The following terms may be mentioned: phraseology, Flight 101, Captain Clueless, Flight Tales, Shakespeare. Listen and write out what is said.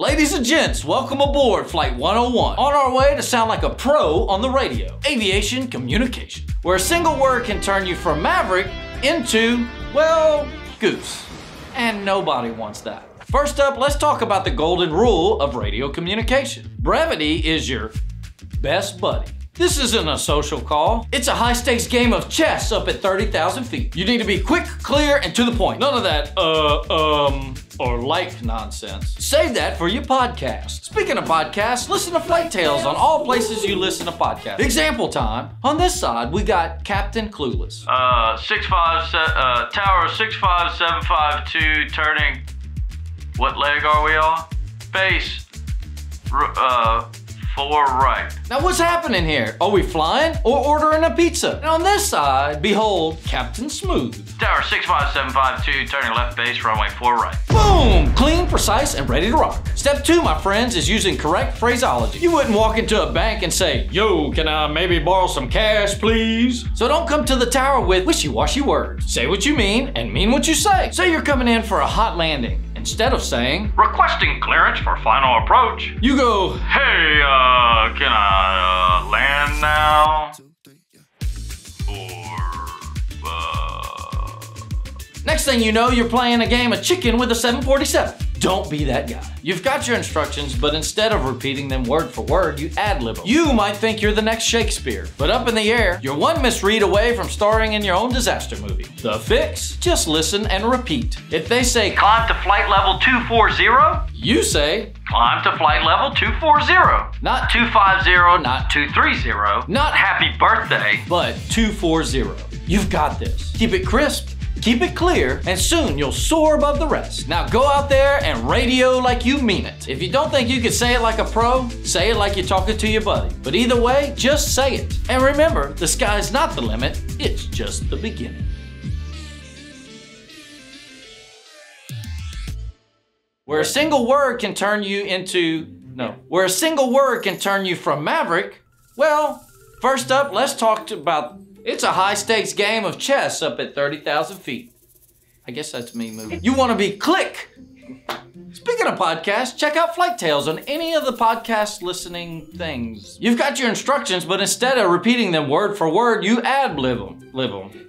Ladies and gents, welcome aboard Flight 101, on our way to sound like a pro on the radio. Aviation communication, where a single word can turn you from maverick into, well, goose. And nobody wants that. First up, let's talk about the golden rule of radio communication. Brevity is your best buddy. This isn't a social call. It's a high-stakes game of chess up at 30,000 feet. You need to be quick, clear, and to the point. None of that, or like nonsense. Save that for your podcast. Speaking of podcasts, listen to Flight Tales on all places you listen to podcasts. Example time, on this side, we got Captain Clueless. Tower 65752, turning, what leg are we on? Base, 4 right. Now what's happening here? Are we flying or ordering a pizza? And on this side, behold, Captain Smooth. Tower 65752, turning left base, runway 4 right. Boom! Clean, precise, and ready to rock. Step 2, my friends, is using correct phraseology. You wouldn't walk into a bank and say, yo, can I maybe borrow some cash, please? So don't come to the tower with wishy-washy words. Say what you mean and mean what you say. Say you're coming in for a hot landing. Instead of saying, requesting clearance for final approach, you go, hey, can I land now? Or, Next thing you know, you're playing a game of chicken with a 747. Don't be that guy. You've got your instructions, but instead of repeating them word for word, you ad-lib them. You might think you're the next Shakespeare, but up in the air, you're one misread away from starring in your own disaster movie. The fix? Just listen and repeat. If they say, climb to flight level 240, you say, climb to flight level 240. Not 250, not 230, not happy birthday, but 240. You've got this. Keep it crisp. Keep it clear, and soon you'll soar above the rest. Now go out there and radio like you mean it. If you don't think you can say it like a pro, say it like you're talking to your buddy. But either way, just say it. And remember, the sky's not the limit, it's just the beginning. Where a single word can turn you from maverick, well, first up, let's talk about it's a high-stakes game of chess up at 30,000 feet. I guess that's me moving. You want to be click. Speaking of podcasts, check out Flight Tales on any of the podcast listening things. You've got your instructions, but instead of repeating them word for word, you ad-lib them.